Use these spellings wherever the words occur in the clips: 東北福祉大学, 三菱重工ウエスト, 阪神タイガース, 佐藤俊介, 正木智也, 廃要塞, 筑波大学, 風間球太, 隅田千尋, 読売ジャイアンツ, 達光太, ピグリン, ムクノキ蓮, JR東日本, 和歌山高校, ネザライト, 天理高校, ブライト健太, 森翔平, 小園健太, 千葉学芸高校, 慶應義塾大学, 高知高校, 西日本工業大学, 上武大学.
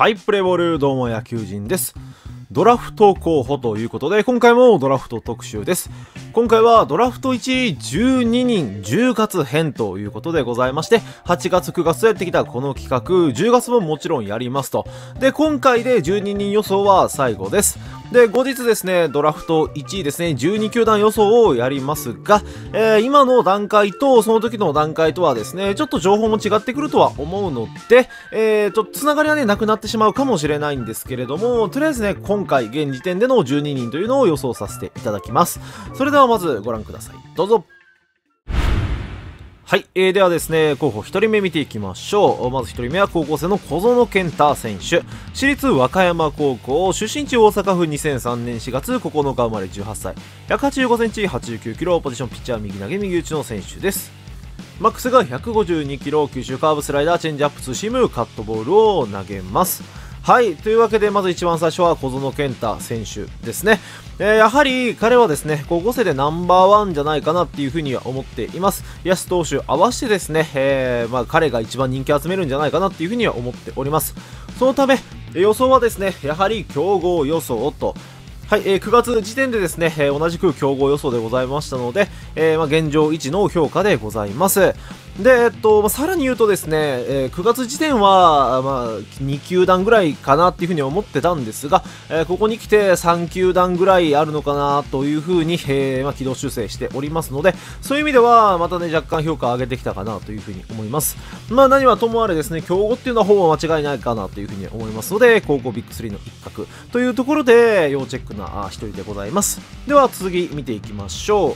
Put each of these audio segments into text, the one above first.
はい、プレボル、どうも野球人です。ドラフト候補ということで、今回もドラフト特集です。今回はドラフト1位12人10月編ということでございまして、8月9月とやってきたこの企画、10月ももちろんやりますと。で、今回で12人予想は最後です。で、後日ですね、ドラフト1位ですね、12球団予想をやりますが、今の段階とその時の段階とはですね、ちょっと情報も違ってくるとは思うので、つながりはね、なくなってしまうかもしれないんですけれども、とりあえずね、今回現時点での12人というのを予想させていただきます。それではまずご覧ください。どうぞ。はい、ではですね、候補1人目見ていきましょう。まず1人目は高校生の小園健太選手、私立和歌山高校、出身地大阪府、2003年4月9日生まれ、18歳、185センチ、89キロ、ポジションピッチャー、右投げ右打ちの選手です。マックスが152キロ、球種カーブ、スライダー、チェンジアップ、ツーシーム、カットボールを投げます。はい、というわけでまず一番最初は小園健太選手ですね。やはり彼はですね、高校生でナンバーワンじゃないかなっていうふうには思っています。野手投手合わせてですね、彼が一番人気集めるんじゃないかなっていうふうには思っております。そのため、予想はですね、やはり強豪予想と。はい、9月時点でですね、同じく競合予想でございましたので、現状1の評価でございます。で、さらに言うとですね、9月時点は、2球団ぐらいかなっていうふうに思ってたんですが、ここに来て3球団ぐらいあるのかなというふうに、軌道修正しておりますので、そういう意味では、またね、若干評価上げてきたかなというふうに思います。まあ、何はともあれですね、競合っていうのはほぼ間違いないかなというふうに思いますので、高校ビッグ3の一角というところで、要チェック1人でございます。では次見ていきましょう。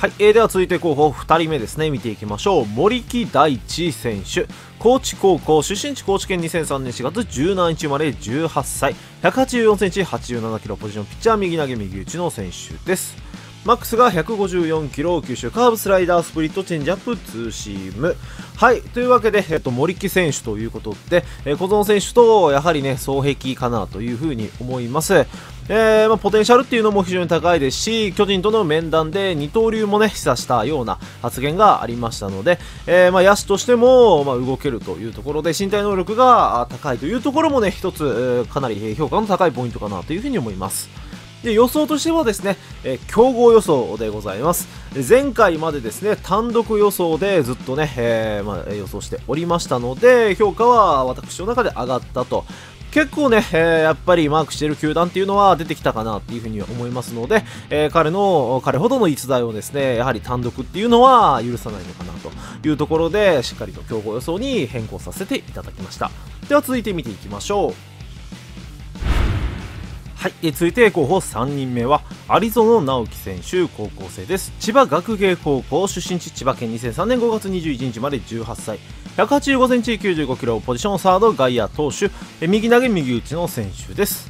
はい、では続いて候補2人目ですね、見ていきましょう。森木大地選手、高知高校、出身地高知県、2003年4月17日生まれ、18歳、184センチ、87キロ、ポジションピッチャー、右投げ右打ちの選手です。マックスが154キロ、球種カーブ、スライダー、スプリット、チェンジアップ、ツーシーム。はい、というわけで、森木選手ということで、小園選手とやはりね、双璧かなというふうに思います。ポテンシャルっていうのも非常に高いですし、巨人との面談で二刀流もね、示唆したような発言がありましたので、野手としても、動けるというところで、身体能力が高いというところもね、一つ、かなり評価の高いポイントかなというふうに思います。で、予想としてはですね、競合予想でございます。前回までですね、単独予想でずっとね、予想しておりましたので、評価は私の中で上がったと。結構ね、やっぱりマークしている球団っていうのは出てきたかなっていうふうに思いますので、彼ほどの逸材をですね、やはり単独っていうのは許さないのかなというところで、しっかりと競合予想に変更させていただきました。では続いて見ていきましょう。はい、続いて候補3人目は有園直樹選手、高校生です。千葉学芸高校、出身地千葉県、2003年5月21日まで、18歳、185センチ、95キロ、ポジションサード、外野投手、右投げ右打ちの選手です。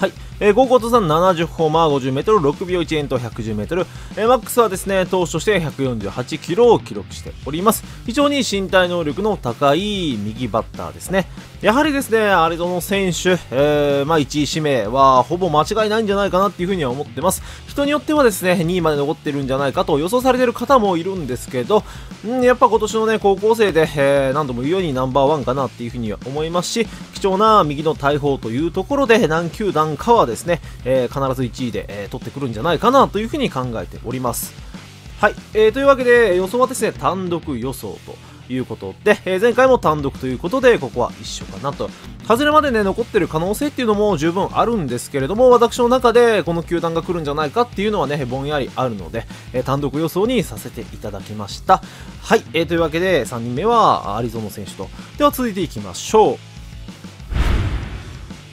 はい、高校通算70ホーマー、50m、6秒1遠投、110m、マックスはですね、投手として148キロを記録しております。非常に身体能力の高い右バッターですね。やはりですね、有園選手、1位指名はほぼ間違いないんじゃないかなっていうふうには思ってます。人によってはですね、2位まで残ってるんじゃないかと予想されてる方もいるんですけど、やっぱ今年のね、高校生で、何度も言うようにナンバーワンかなっていうふうには思いますし、貴重な右の大砲というところで、何球団かはですね、必ず1位で、取ってくるんじゃないかなというふうに考えております。はい、というわけで予想はですね、単独予想ということで、前回も単独ということでここは一緒かなと。外れまでね、残ってる可能性っていうのも十分あるんですけれども、私の中でこの球団が来るんじゃないかっていうのはね、ぼんやりあるので、単独予想にさせていただきました。はい、というわけで3人目は有園選手と。では続いていきましょう。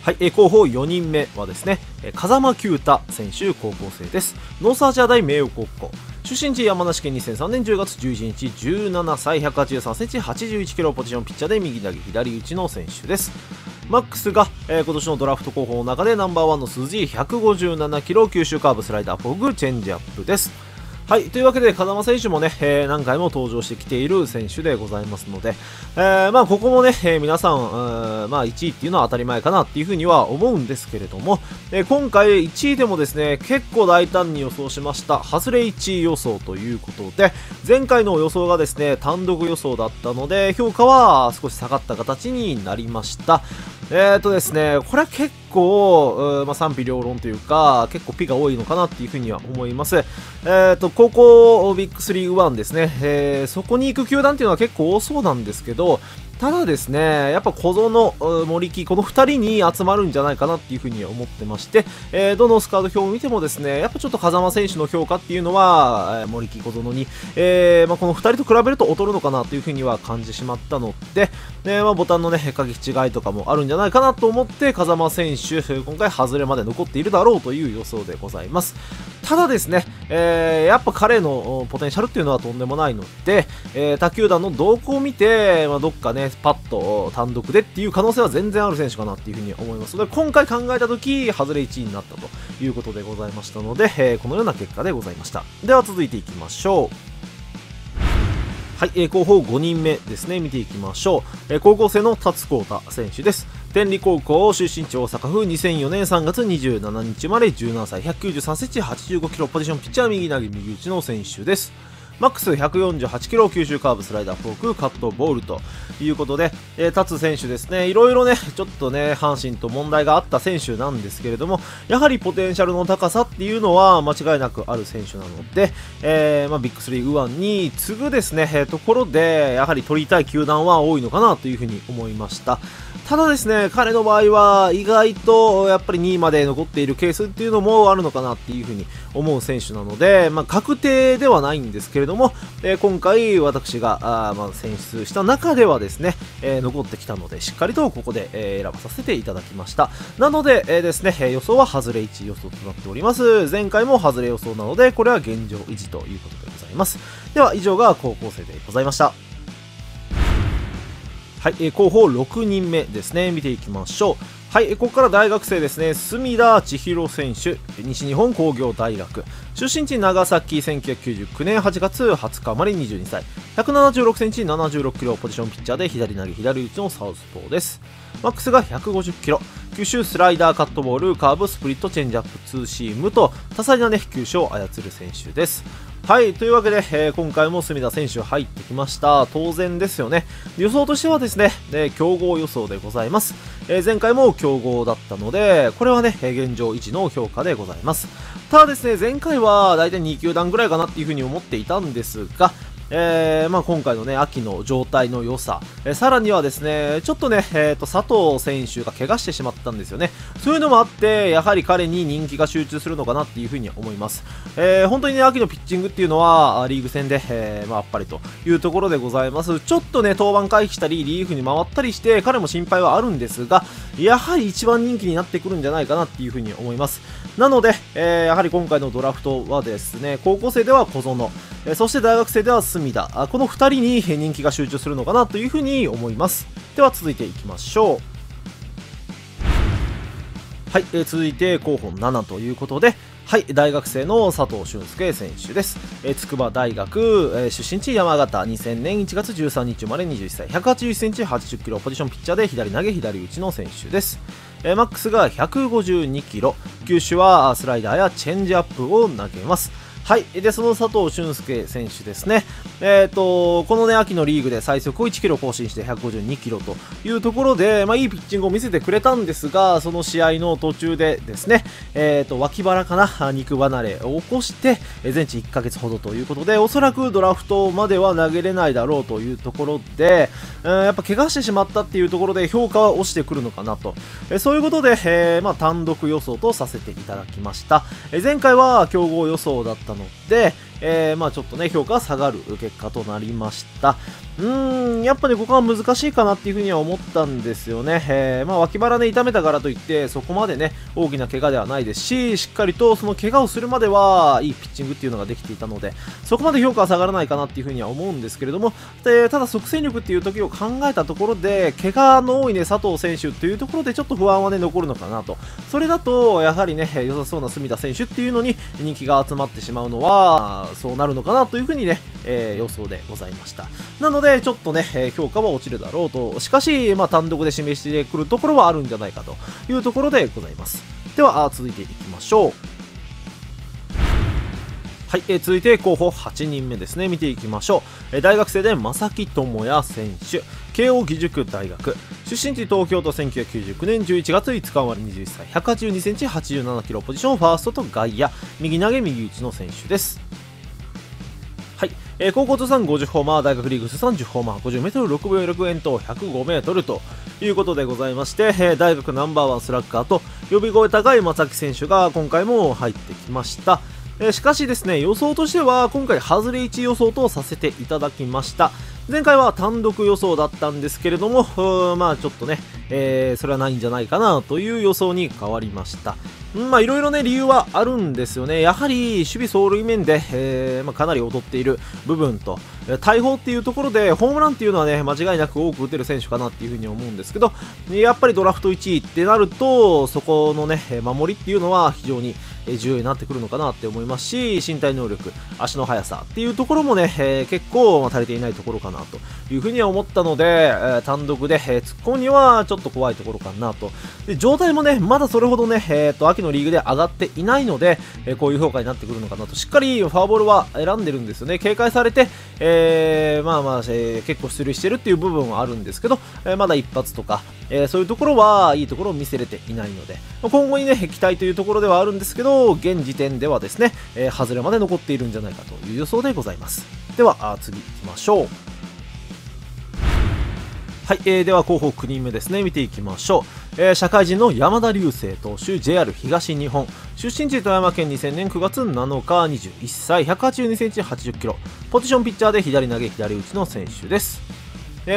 はい、候補4人目はですね、風間球太選手、高校生です。ノースアジア大名誉高校、出身地山梨県、2003年10月11日、17歳、183センチ、81キロ、ポジションピッチャーで右投げ左打ちの選手です。マックスが、今年のドラフト候補の中でナンバーワンの数字、157キロ、球種カーブ、スライダー、フォーク、チェンジアップです。はい、というわけで風間選手もね、何回も登場してきている選手でございますので、まあここもね、皆さん、まあ1位っていうのは当たり前かなっていうふうには思うんですけれども、今回1位でもですね、結構大胆に予想しました外れ1位予想ということで、前回の予想がですね単独予想だったので評価は少し下がった形になりました。ですね、これは結構、まあ、賛否両論というか結構ピが多いのかなっていうふうには思います。高校ビッグ3-1ですね、そこに行く球団っていうのは結構多そうなんですけど、ただですね、やっぱ小園、森木、この2人に集まるんじゃないかなっていうふうに思ってまして、どのスカウト表を見てもですね、やっぱちょっと風間選手の評価っていうのは、森木、小園に、まあ、この2人と比べると劣るのかなというふうには感じてしまったので、まあ、ボタンのね、書き違いとかもあるんじゃないかなと思って、風間選手、今回外れまで残っているだろうという予想でございます。ただですね、やっぱ彼のポテンシャルっていうのはとんでもないので、他球団の動向を見て、まあ、どっかね、パッと単独でっていう可能性は全然ある選手かなっていうふうに思いますので、今回考えた時外れ1位になったということでございましたので、このような結果でございました。では続いていきましょう。はい、候補5人目ですね、見ていきましょう。高校生の達光太選手です。天理高校出身地大阪府、2004年3月27日まで17歳、193センチ、85キロ、ポジションピッチャー、右投げ右打ちの選手です。マックス148キロ、吸収カーブ、スライダー、フォーク、カットボールということで、達選手ですね、いろいろね、ちょっとね、阪神と問題があった選手なんですけれども、やはりポテンシャルの高さっていうのは間違いなくある選手なので、まあ、ビッグ3-1に次ぐですね、ところで、やはり取りたい球団は多いのかなというふうに思いました。ただですね、彼の場合は意外とやっぱり2位まで残っているケースっていうのもあるのかなっていうふうに思う選手なので、まあ、確定ではないんですけれども、今回私がまあ選出した中ではですね、残ってきたのでしっかりとここで、選ばさせていただきました。なので、ですね、予想は外れ1位予想となっております。前回も外れ予想なのでこれは現状維持ということでございます。では以上が高校生でございました。はい、候補6人目ですね、見ていきましょう。はい、ここから大学生ですね、隅田千尋選手、西日本工業大学、出身地長崎、1999年8月20日まで22歳、176センチ、76キロ、ポジションピッチャーで左投げ左打ちのサウスポーです。マックスが150キロ、吸収スライダー、カットボール、カーブ、スプリット、チェンジアップ、ツーシームと多彩な、ね、球種を操る選手です。はい、というわけで、今回も隅田選手入ってきました。当然ですよね。予想としてはですね、強豪予想でございます。前回も強豪だったので、これはね、現状維持の評価でございます。ただですね、前回は大体2球団ぐらいかなっていうふうに思っていたんですが、まあ、今回のね、秋の状態の良さ、さらにはですね、ちょっとね、佐藤選手が怪我してしまったんですよね。そういうのもあって、やはり彼に人気が集中するのかなっていうふうに思います。本当にね、秋のピッチングっていうのは、リーグ戦で、まあ、あっぱれというところでございます。ちょっとね、登板回避したり、リーフに回ったりして、彼も心配はあるんですが、やはり一番人気になってくるんじゃないかなっていうふうに思います。なので、やはり今回のドラフトはですね、高校生では小園、そして大学生では隅田、この2人に人気が集中するのかなというふうに思います。では続いていきましょう。はい、続いて候補7ということで、はい、大学生の佐藤俊介選手です。筑波大学、出身地山形、2000年1月13日生まれ21歳、181センチ、80キロ、ポジションピッチャーで左投げ左打ちの選手です。マックスが152キロ、球種はスライダーやチェンジアップを投げます。はい、でその佐藤俊介選手ですね、この、ね、秋のリーグで最速を1キロ更新して152キロというところで、まあ、いいピッチングを見せてくれたんですが、その試合の途中でですね、脇腹かな、肉離れを起こして全治1ヶ月ほどということで、おそらくドラフトまでは投げれないだろうというところで、やっぱ怪我してしまったっていうところで評価は落ちてくるのかなと、そういうことで、まあ、単独予想とさせていただきました。前回は強豪予想だったので、まあちょっとね、評価が下がる結果となりました。やっぱりここは難しいかなっていうふうには思ったんですよね。まあ脇腹ね、痛めたからといってそこまでね、大きな怪我ではないですし、しっかりとその怪我をするまではいいピッチングっていうのができていたので、そこまで評価は下がらないかなっていうふうには思うんですけれども、ただ即戦力っていう時を考えたところで、怪我の多いね、佐藤選手っていうところでちょっと不安はね、残るのかなと。それだとやはりね、良さそうな隅田選手っていうのに人気が集まってしまうのはまあそうなるのかなというふうにね、予想でございました。なのでちょっとね、評価は落ちるだろうと、しかしまあ単独で示してくるところはあるんじゃないかというところでございます。では続いていきましょう。はい、続いて候補8人目ですね、見ていきましょう。大学生で正木智也選手、慶應義塾大学出身地、東京都、1999年11月5日生まれ、21歳、182センチ、87キロ、ポジションファーストと外野、右投げ右打ちの選手です。はい、高校通算50ホーマー、大学リーグ通算10ホーマー、50m、6秒6遠投、105m ということでございまして、大学ナンバーワンスラッガーと呼び声高い正木選手が今回も入ってきました。しかしですね、予想としては今回ハズレ1予想とさせていただきました。前回は単独予想だったんですけれども、まあちょっとね、それはないんじゃないかなという予想に変わりました。まあいろいろね理由はあるんですよね。やはり守備走塁面で、かなり劣っている部分と、大砲っていうところでホームランっていうのはね間違いなく多く打てる選手かなっていうふうに思うんですけど、やっぱりドラフト1位ってなるとそこのね守りっていうのは非常に重要になってくるのかなって思いますし、身体能力、足の速さっていうところもね、結構足りていないところかなというふうには思ったので、単独で突っ込むにはちょっと怖いところかなと。で状態もねまだそれほどね、秋のリーグで上がっていないので、こういう評価になってくるのかなと。しっかりフォアボールは選んでるんですよね。警戒されて、結構出塁してるっていう部分はあるんですけど、まだ一発とか、そういうところはいいところを見せれていないので、今後にね期待というところではあるんですけど、現時点ではですね、ハズレまで残っているんじゃないかという予想でございます。では次いきましょう。はい、では候補9人目ですね、見ていきましょう。社会人の山田隆成投手、 JR 東日本出身地、富山県、2000年9月7日21歳、182センチ、80キロ、ポジションピッチャーで左投げ左打ちの選手です。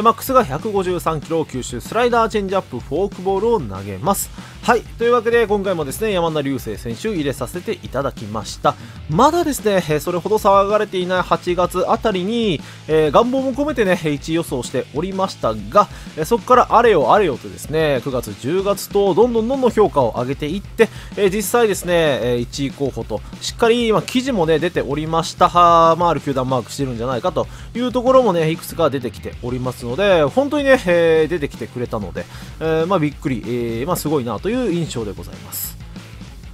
マックスが153キロを吸収、スライダー、チェンジアップ、フォークボールを投げます。はい、というわけで今回もですね山田隆成選手入れさせていただきました。まだですねそれほど騒がれていない8月あたりに、願望も込めてね1位予想しておりましたが、そこからあれよあれよとですね9月10月とどんどん評価を上げていって、実際ですね1位候補としっかり今記事もね出ておりました。ある球団マークしてるんじゃないかというところもねいくつか出てきておりますので、本当にね、出てきてくれたので、びっくり、すごいなという印象でございます。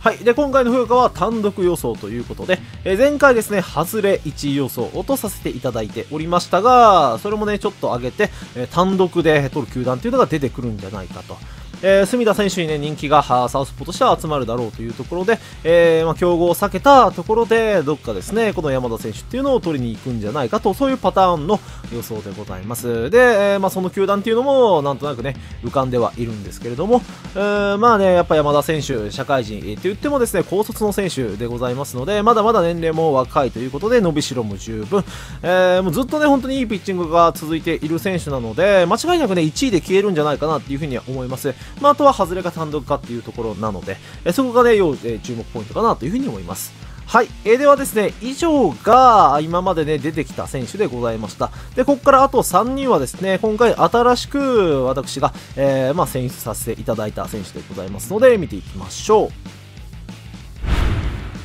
はい、で今回の評価は単独予想ということで、前回ですね外れ1位予想をとさせていただいておりましたが、それもねちょっと上げて、単独で取る球団というのが出てくるんじゃないかと。隅田選手に、ね、人気がサウスポとしては集まるだろうというところで、競合を避けたところでどっかですねこの山田選手っていうのを取りに行くんじゃないかと、そういうパターンの予想でございます。で、その球団っていうのもなんとなくね浮かんではいるんですけれども、やっぱ山田選手社会人って言ってもですね高卒の選手でございますので、まだまだ年齢も若いということで伸びしろも十分、もうずっとね本当にいいピッチングが続いている選手なので、間違いなくね1位で消えるんじゃないかなっていうふうには思います。あとはハズレか単独かっていうところなので、そこがね要注目ポイントかなというふうに思います。はい、ではですね以上が今までね出てきた選手でございました。でここからあと3人はですね今回新しく私が、選出させていただいた選手でございますので見ていきましょう。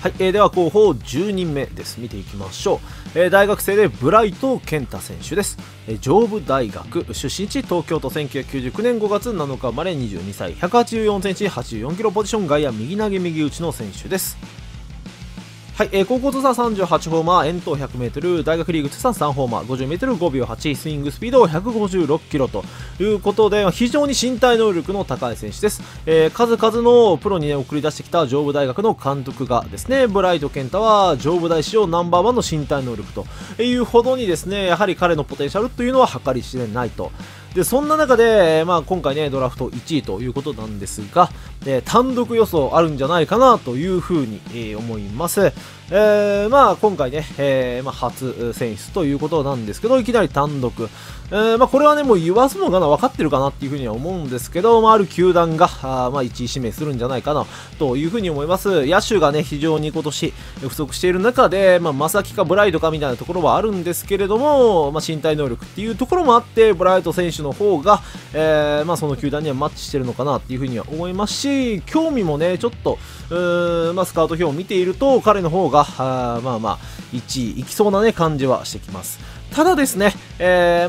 はい、では候補10人目です。見ていきましょう。大学生でブライト健太選手です。上武大学出身地、東京都、1999年5月7日生まれ、22歳、184センチ、84キロ、ポジション外野、右投げ右打ちの選手です。はい、高校通算38ホーマー、遠投 100m、 大学リーグ通算3ホーマー、 50m5 秒8、スイングスピード156キロということで非常に身体能力の高い選手です。数々のプロに、ね、送り出してきた上武大学の監督がですねブライト健太は上武大史上ナンバーワンの身体能力というほどにですねやはり彼のポテンシャルというのは計り知れないと。でそんな中で、今回ねドラフト1位ということなんですが、単独予想あるんじゃないかなというふうに、思います。今回ね、初選出ということなんですけど、いきなり単独、これはねもう言わすのかな、分かってるかなっていうふうには思うんですけど、ある球団が1位指名するんじゃないかなというふうに思います。野手がね非常に今年不足している中で、正木かブライトかみたいなところはあるんですけれども、身体能力っていうところもあってブライト選手の方が、その球団にはマッチしてるのかなっていうふうには思いますし、興味もねちょっとスカウト表を見ていると彼の方がか、まあまあ1位いきそうな、ね、感じはしてきます。ただですね、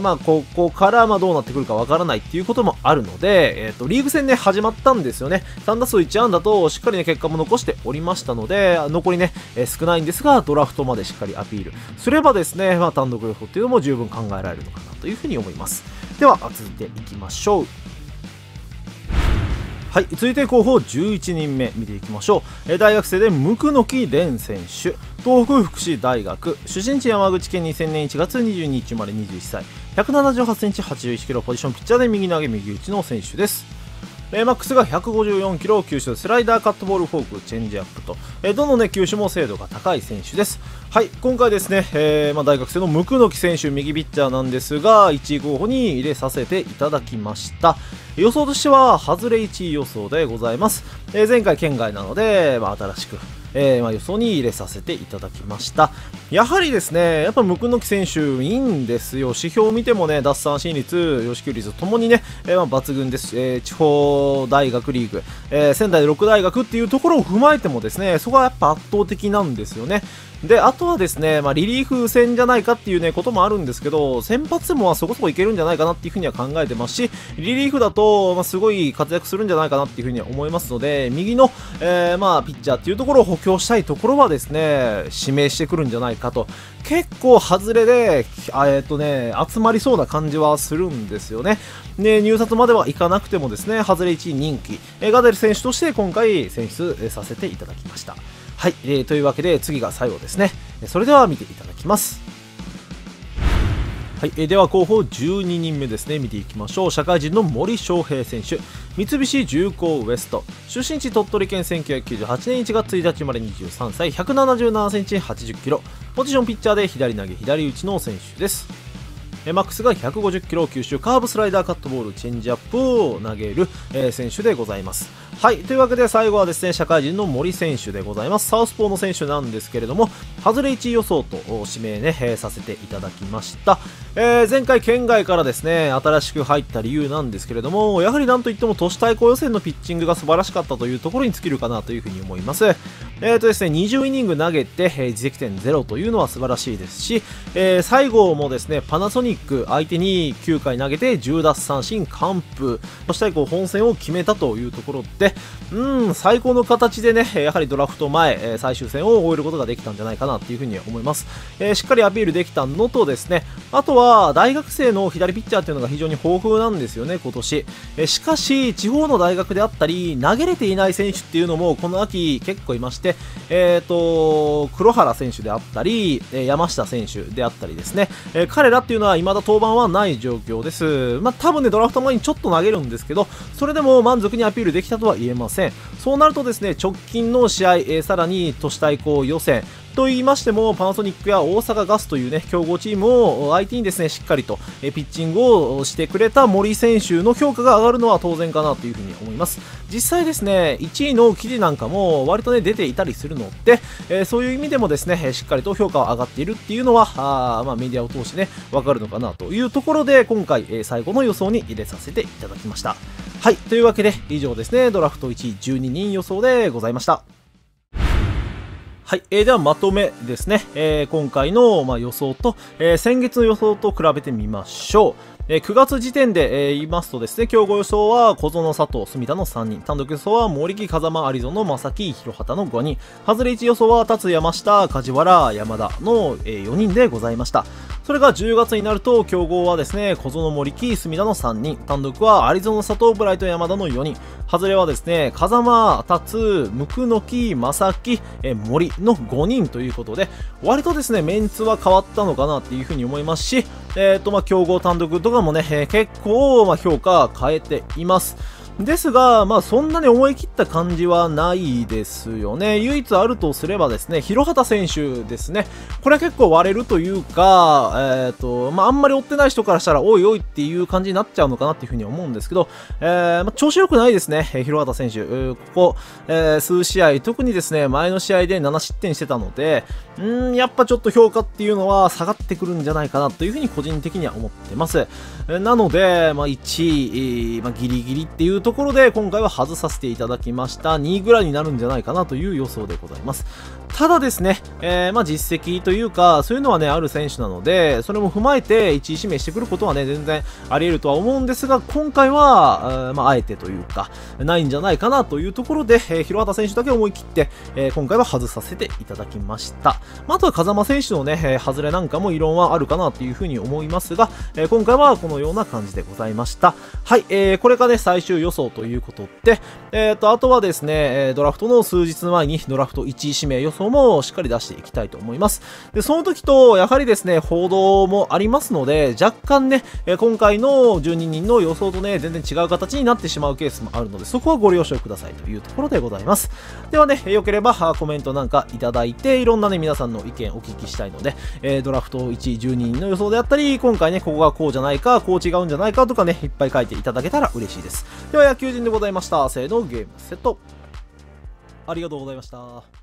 まあここからまあどうなってくるかわからないっていうこともあるので、リーグ戦ね始まったんですよね。3打数1安打としっかりね結果も残しておりましたので、残りね、少ないんですがドラフトまでしっかりアピールすればですね、まあ、単独予想っていうのも十分考えられるのかなというふうに思います。では続いていきましょう。はい、続いて候補11人目見ていきましょう。大学生でムクノキ蓮選手、東北福祉大学出身地山口県、2000年1月22日生まれ、21歳、178cm、81kg、ポジションピッチャーで右投げ右打ちの選手です。マックスが154キロ、球種スライダー、カットボール、フォーク、チェンジアップと、どの、ね、球種も精度が高い選手です。はい、今回ですね、まあ、大学生のムクノキ選手、右ピッチャーなんですが1位候補に入れさせていただきました。予想としては外れ1位予想でございます。前回県外なので、まあ、新しく予想に入れさせていただきました。やはりですね、やっぱムクノキ選手いいんですよ。指標を見てもね、奪三振率、与四球率ともにね、まあ、抜群です、地方大学リーグ、仙台六大学っていうところを踏まえてもですね、そこはやっぱ圧倒的なんですよね。であとはですね、まあ、リリーフ戦じゃないかっていう、ね、こともあるんですけど、先発でもまあそこそこいけるんじゃないかなっていうふうには考えてますし、リリーフだとまあすごい活躍するんじゃないかなっていうふうには思いますので、右の、まあピッチャーっていうところを補強したいところはですね、指名してくるんじゃないかと。結構外れで集まりそうな感じはするんですよね。で入札まではいかなくてもですね、外れ1位人気、ガデル選手として今回選出させていただきました。はい、というわけで次が最後ですね。それでは見ていただきます。はい、では候補12人目ですね、見ていきましょう。社会人の森翔平選手、三菱重工ウエスト出身地鳥取県、1998年1月1日生まれ、23歳、177cm、80kg、ポジションピッチャーで左投げ左打ちの選手です。マックスが150キロ、球種カーブ、スライダー、カットボール、チェンジアップを投げる、選手でございます。はい、というわけで最後はですね、社会人の森選手でございます。サウスポーの選手なんですけれども、外れ1位予想と指名ね、させていただきました。前回県外からですね新しく入った理由なんですけれども、やはりなんといっても都市対抗予選のピッチングが素晴らしかったというところに尽きるかなというふうに思います。ですね、20イニング投げて自責点0というのは素晴らしいですし、最後もですねパナソニック相手に9回投げて10奪三振完封、そして本戦を決めたというところで、最高の形でね、やはりドラフト前最終戦を終えることができたんじゃないかなというふうに思います。しっかりアピールできたのとですね、あとは大学生の左ピッチャーというのが非常に豊富なんですよね、今年。しかし地方の大学であったり投げれていない選手っていうのもこの秋結構いまして、黒原選手であったり山下選手であったりですね、彼らっていうのは未だ登板はない状況です。まあ、多分ねドラフト前にちょっと投げるんですけど、それでも満足にアピールできたとは言えません。そうなるとですね、直近の試合、さらに都市対抗予選と言いましても、パナソニックや大阪ガスというね強豪チームを相手にですねしっかりとピッチングをしてくれた森選手の評価が上がるのは当然かなというふうに思います。実際ですね、1位の記事なんかも割とね出ていたりするので、そういう意味でもですねしっかりと評価は上がっているっていうのはまあ、メディアを通してね分かるのかなというところで、今回、最後の予想に入れさせていただきました。はい、というわけで以上ですね、ドラフト1位12人予想でございました。はい、ではまとめですね。今回の、まあ、予想と、先月の予想と比べてみましょう。9月時点で、言いますとですね、競合予想は小園、佐藤、隅田の3人、単独予想は森木、風間、有園の正木、広畑の5人、外れ1予想は達、山下、梶原、山田の、4人でございました。それが10月になると、競合はですね、小園、森木、隅田の3人、単独はアリゾナ、佐藤、ブライト、山田の4人、外れはですね、風間、達、ムクノキ、正木、森の5人ということで、割とですね、メンツは変わったのかなっていうふうに思いますし、まあ、競合単独とかもね、結構、まあ、評価変えています。ですが、まあ、そんなに思い切った感じはないですよね。唯一あるとすればですね、広畑選手ですね。これは結構割れるというか、まあ、あんまり追ってない人からしたら、おいおいっていう感じになっちゃうのかなっていうふうに思うんですけど、まあ、調子良くないですね、広畑選手。ここ、数試合、特にですね、前の試合で7失点してたので、やっぱちょっと評価っていうのは下がってくるんじゃないかなというふうに個人的には思ってます。なので、まあ、1位、まあ、ギリギリっていうところで今回は外させていただきました。2位ぐらいになるんじゃないかなという予想でございます。ただですね、実績というかそういうのはねある選手なので、それも踏まえて1位指名してくることはね全然あり得るとは思うんですが、今回はあえてというかないんじゃないかなというところで、広畑選手だけ思い切って、今回は外させていただきました。あとは風間選手のね外れなんかも異論はあるかなというふうに思いますが、今回はこのような感じでございました。はい、これがね最終予想ということで、あとはですねドラフトの数日前にドラフト1位指名予想もしっかり出していきたいと思います。でその時とやはりですね報道もありますので、若干ね今回の12人の予想とね全然違う形になってしまうケースもあるので、そこはご了承くださいというところでございます。ではね、よければコメントなんかいただいて、いろんなね皆さんの意見お聞きしたいので、ドラフト1位12人の予想であったり、今回ねここがこうじゃないかこう違うんじゃないかとかねいっぱい書いていただけたら嬉しいです。では野球人でございました。せーのゲームセット。ありがとうございました。